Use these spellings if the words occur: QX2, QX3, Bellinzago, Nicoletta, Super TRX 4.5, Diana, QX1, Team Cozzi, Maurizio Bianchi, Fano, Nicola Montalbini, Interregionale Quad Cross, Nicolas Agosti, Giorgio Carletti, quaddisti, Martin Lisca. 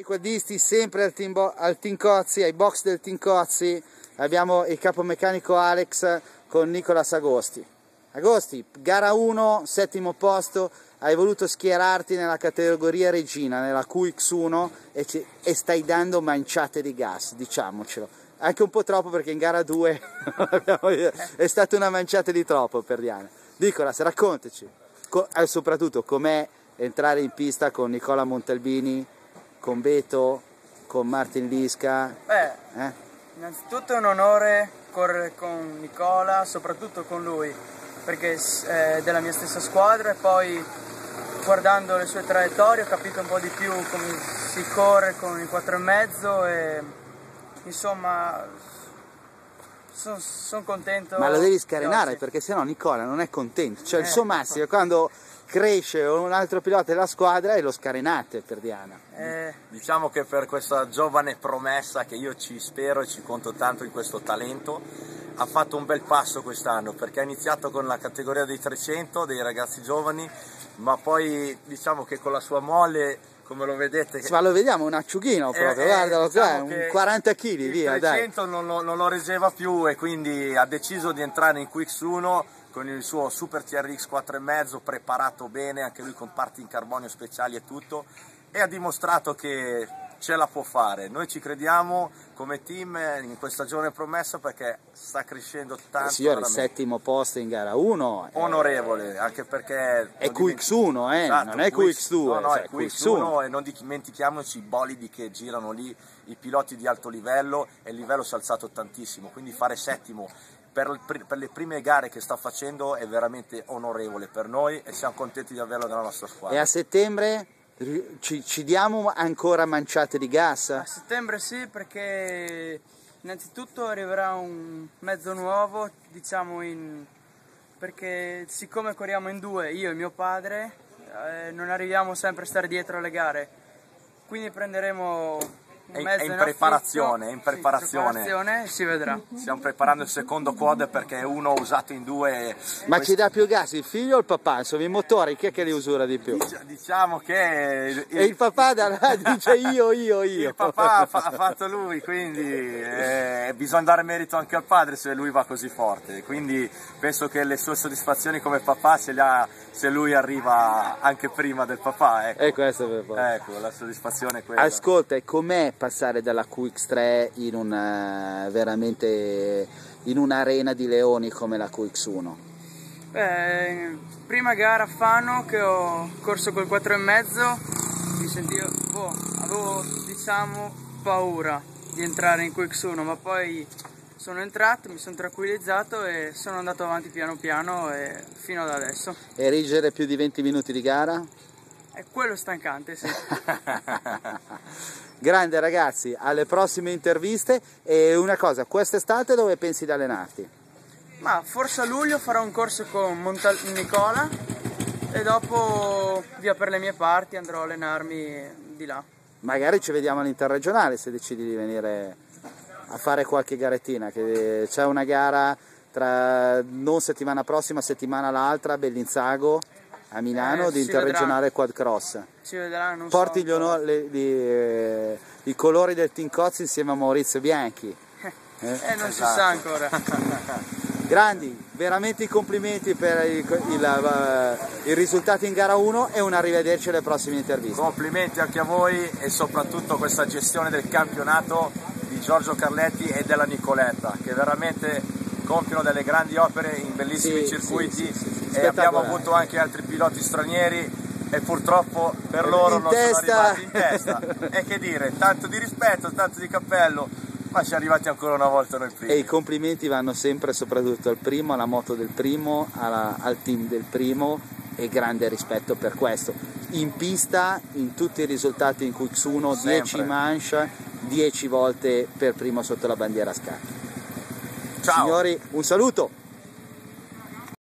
I quaddisti sempre al Team Cozzi, ai box del Team Cozzi, abbiamo il capomeccanico Alex con Nicolas Agosti. Agosti, gara 1, settimo posto, hai voluto schierarti nella categoria regina, nella QX1 e stai dando manciate di gas, diciamocelo. Anche un po' troppo perché in gara 2 è stata una manciata di troppo per Diana. Nicolas, raccontaci, soprattutto com'è entrare in pista con Nicola Montalbini, con Beto, con Martin Lisca. Innanzitutto è un onore correre con Nicola, soprattutto con lui, perché è della mia stessa squadra e poi guardando le sue traiettorie ho capito un po' di più come si corre con il 4,5 e insomma sono contento. Ma lo devi scarenare perché sennò Nicola non è contento, cioè il suo massimo quando cresce un altro pilota della squadra e lo scarenate per Diana. Diciamo che per questa giovane promessa, che io ci spero e ci conto tanto in questo talento, ha fatto un bel passo quest'anno perché ha iniziato con la categoria dei 300, dei ragazzi giovani, ma poi diciamo che con la sua molle, come lo vedete... Sì, ma lo vediamo un acciughino proprio, guardalo, diciamo un 40 kg via, dai. Il 300 non lo reggeva più e quindi ha deciso di entrare in QX1 con il suo Super TRX 4.5 preparato bene, anche lui con parti in carbonio speciali e tutto, e ha dimostrato che ce la può fare. Noi ci crediamo come team in questa giovane promessa perché sta crescendo tanto. Signore, settimo posto in gara 1. Onorevole, anche perché... È QX1, esatto, non è QX2. No, no, cioè, è QX1 e non dimentichiamoci i bolidi che girano lì, i piloti di alto livello, e il livello si è alzato tantissimo, quindi fare settimo per le prime gare che sta facendo è veramente onorevole per noi e siamo contenti di averlo nella nostra squadra. E a settembre ci diamo ancora manciate di gas? A settembre sì, perché innanzitutto arriverà un mezzo nuovo, diciamo, perché siccome corriamo in due, io e mio padre, non arriviamo sempre a stare dietro alle gare, quindi prenderemo... È in preparazione, si vedrà. Stiamo preparando il secondo quad perché uno usato in due. Ma ci dà più gas il figlio o il papà? Insomma, i motori chi è che li usura di più? Diciamo che il papà dice io. Il papà ha fatto lui, quindi bisogna dare merito anche al padre se lui va così forte. Quindi penso che le sue soddisfazioni come papà se le ha se lui arriva anche prima del papà. Ecco. E questo per papà. Ecco, la soddisfazione è quella. Ascolta, e com'è passare dalla QX3 in un'arena di leoni come la QX1? Prima gara a Fano che ho corso col 4,5 mi sentivo, avevo diciamo paura di entrare in QX1, ma poi sono entrato, mi sono tranquillizzato e sono andato avanti piano piano e fino ad adesso. E reggere più di 20 minuti di gara? È quello stancante, sì. Grande ragazzi, alle prossime interviste. E una cosa, quest'estate dove pensi di allenarti? Ma forse a luglio farò un corso con Nicola e dopo via per le mie parti andrò a allenarmi di là. Magari ci vediamo all'Interregionale se decidi di venire a fare qualche garettina, che c'è una gara tra non settimana prossima, settimana l'altra, Bellinzago a Milano, di Interregionale Quad Cross. Ci vedranno. Porti i colori del Team Cozzi insieme a Maurizio Bianchi. Non si sa ancora. Grandi, veramente i complimenti per il risultato in gara 1 e un arrivederci alle prossime interviste. Complimenti anche a voi e soprattutto questa gestione del campionato di Giorgio Carletti e della Nicoletta, che veramente compiono delle grandi opere in bellissimi circuiti e abbiamo avuto anche altri piloti stranieri e purtroppo per loro sono arrivati in testa. E che dire, tanto di rispetto, tanto di cappello, ma ci è arrivati ancora una volta noi primi. E i complimenti vanno sempre soprattutto al primo, alla moto del primo, al team del primo, e grande rispetto per questo. In pista, in tutti i risultati in QX1, 10 manche, 10 volte per primo sotto la bandiera a scacchi. Ciao. Signori, un saluto!